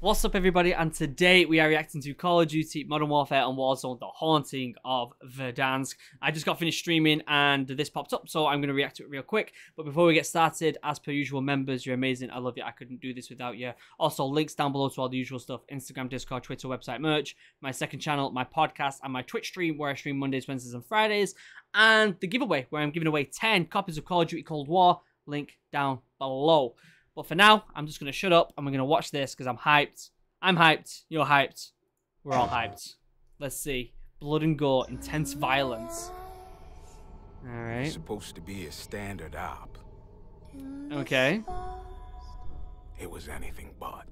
What's up everybody, and today we are reacting to Call of Duty Modern Warfare and Warzone, The Haunting of Verdansk. I just got finished streaming and this popped up, so I'm going to react to it real quick. But before we get started, as per usual, members, you're amazing. I love you. I couldn't do this without you. Also, links down below to all the usual stuff: Instagram, Discord, Twitter, website, merch, my second channel, my podcast, and my Twitch stream where I stream Mondays, Wednesdays, and Fridays. And the giveaway where I'm giving away 10 copies of Call of Duty Cold War. Link down below. But for now, I'm just going to shut up and we're going to watch this because I'm hyped. I'm hyped. You're hyped. We're all hyped. Let's see. Blood and gore. Intense violence. All right. It's supposed to be a standard op. Okay. It was anything but.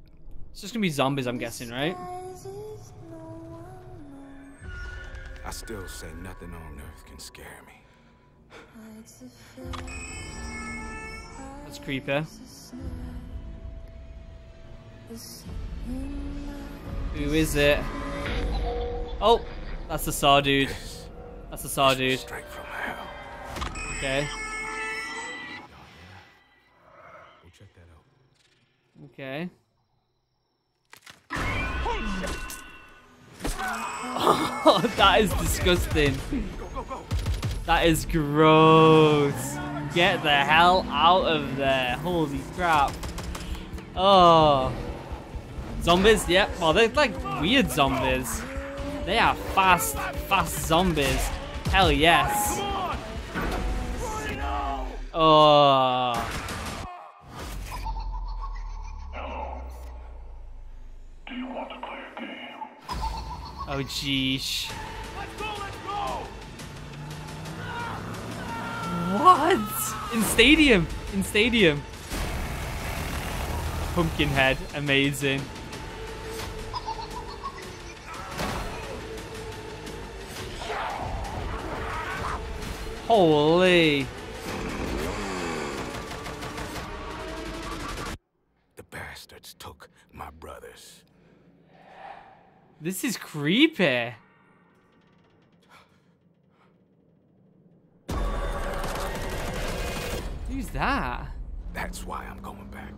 It's just going to be zombies, I'm guessing, right? I still say nothing on earth can scare me. That's creepy. Who is it? Oh, that's the saw dude. That's the saw dude. Straight from hell. Okay. We'll check that out. Okay. Oh, that is disgusting. That is gross. Get the hell out of there. Holy crap. Oh. Zombies, yep. Yeah. Well, they're like weird zombies. They are fast zombies. Hell yes. Oh. Hello. Do you want to play a game? Oh, jeez. What? In stadium. Pumpkinhead, amazing. Holy. The bastards took my brothers. This is creepy. Who's that? That's why I'm going back.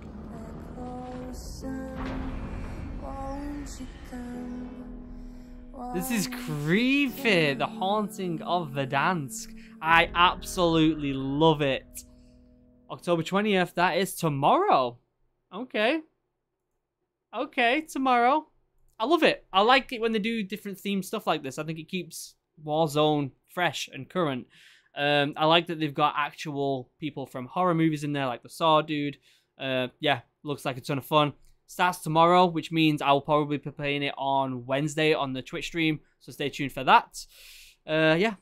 This is creepy. The Haunting of Verdansk. I absolutely love it. October 20th. That is tomorrow. Okay. Okay, tomorrow. I love it. I like it when they do different themed stuff like this. I think it keeps Warzone fresh and current. I like that they've got actual people from horror movies in there, like the Saw dude. Yeah, looks like a ton of fun. Starts tomorrow, which means I'll probably be playing it on Wednesday on the Twitch stream, so stay tuned for that. Yeah,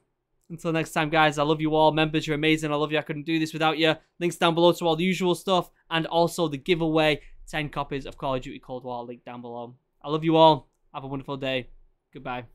until next time, guys, I love you all. Members, you're amazing. I love you. I couldn't do this without you. Links down below to all the usual stuff, and also the giveaway, 10 copies of Call of Duty Cold War, link down below. I love you all. Have a wonderful day. Goodbye.